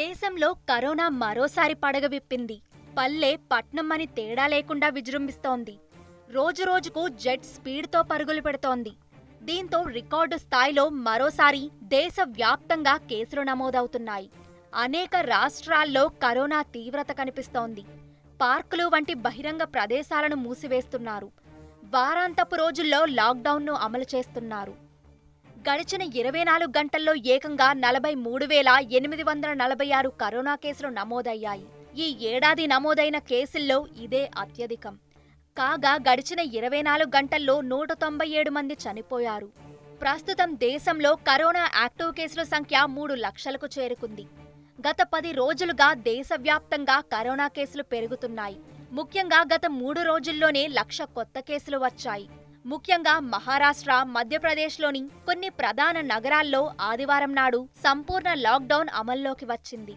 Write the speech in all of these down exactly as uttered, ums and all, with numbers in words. దేశంలో కరోనా మరోసారి పడగ విప్పింది. పల్లె పట్నం అని తేడా లేకుండా విజృంభిస్తోంది. రోజురోజుకు జెట్ స్పీడ్తో పరుగులు పెడుతోంది. దీంతో రికార్డు స్థాయిలో మరోసారి దేశవ్యాప్తంగా కేసులు నమోదవుతున్నాయి. అనేక రాష్ట్రాల్లో కరోనా తీవ్రత కనిపిస్తోంది. పార్కులు వంటి బహిరంగ ప్రదేశాలను మూసివేస్తున్నారు. వారాంతపు రోజుల్లో లాక్డౌన్ను అమలు చేస్తున్నారు. గడిచిన ఇరవై నాలుగు గంటల్లో ఏకంగా నలభై మూడు వేల ఎనిమిది వందల నలభై ఆరు కరోనా కేసులు నమోదయ్యాయి. ఈ ఏడాది నమోదైన కేసుల్లో ఇదే అత్యధికం. కాగా గడిచిన ఇరవై నాలుగు గంటల్లో నూట తొంభై ఏడు మంది చనిపోయారు. ప్రస్తుతం దేశంలో కరోనా యాక్టివ్ కేసుల సంఖ్య మూడు లక్షలకు చేరుకుంది. గత పది రోజులుగా దేశవ్యాప్తంగా కరోనా కేసులు పెరుగుతున్నాయి. ముఖ్యంగా గత మూడు రోజుల్లోనే లక్ష కొత్త కేసులు వచ్చాయి. ముఖ్యంగా మహారాష్ట్ర, మధ్యప్రదేశ్లోని కొన్ని ప్రధాన నగరాల్లో ఆదివారం నాడు సంపూర్ణ లాక్డౌన్ అమల్లోకి వచ్చింది.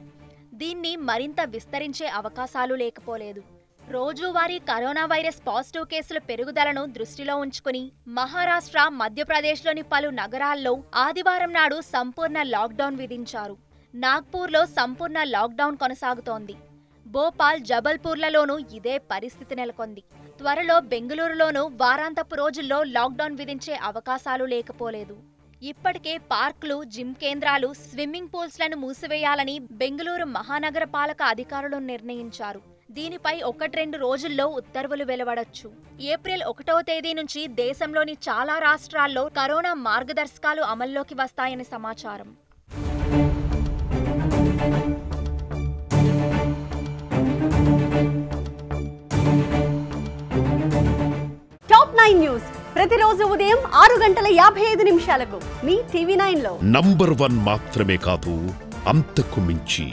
దీన్ని మరింత విస్తరించే అవకాశాలు లేకపోలేదు. రోజువారీ కరోనా వైరస్ పాజిటివ్ కేసుల పెరుగుదలను దృష్టిలో ఉంచుకుని మహారాష్ట్ర, మధ్యప్రదేశ్లోని పలు నగరాల్లో ఆదివారం నాడు సంపూర్ణ లాక్డౌన్ విధించారు. నాగ్పూర్లో సంపూర్ణ లాక్డౌన్ కొనసాగుతోంది. భోపాల్, జబల్పూర్లలోనూ ఇదే పరిస్థితి నెలకొంది. త్వరలో బెంగళూరులోనూ వారాంతపు రోజుల్లో లాక్డౌన్ విధించే అవకాశాలు లేకపోలేదు. ఇప్పటికే పార్కులు, జిమ్ కేంద్రాలు, స్విమ్మింగ్ పూల్స్లను మూసివేయాలని బెంగళూరు మహానగర పాలక అధికారులు నిర్ణయించారు. దీనిపై ఒకట్రెండు రోజుల్లో ఉత్తర్వులు వెలువడొచ్చు. ఏప్రిల్ ఒకటవ తేదీ నుంచి దేశంలోని చాలా రాష్ట్రాల్లో కరోనా మార్గదర్శకాలు అమల్లోకి వస్తాయని సమాచారం. ప్రతిరోజు ఉదయం ఆరు గంటల యాభై ఐదు నిమిషాలకు మీ టీవీ నైన్ లో నంబర్ వన్ మాత్రమే కాదు, అంతకు మించి.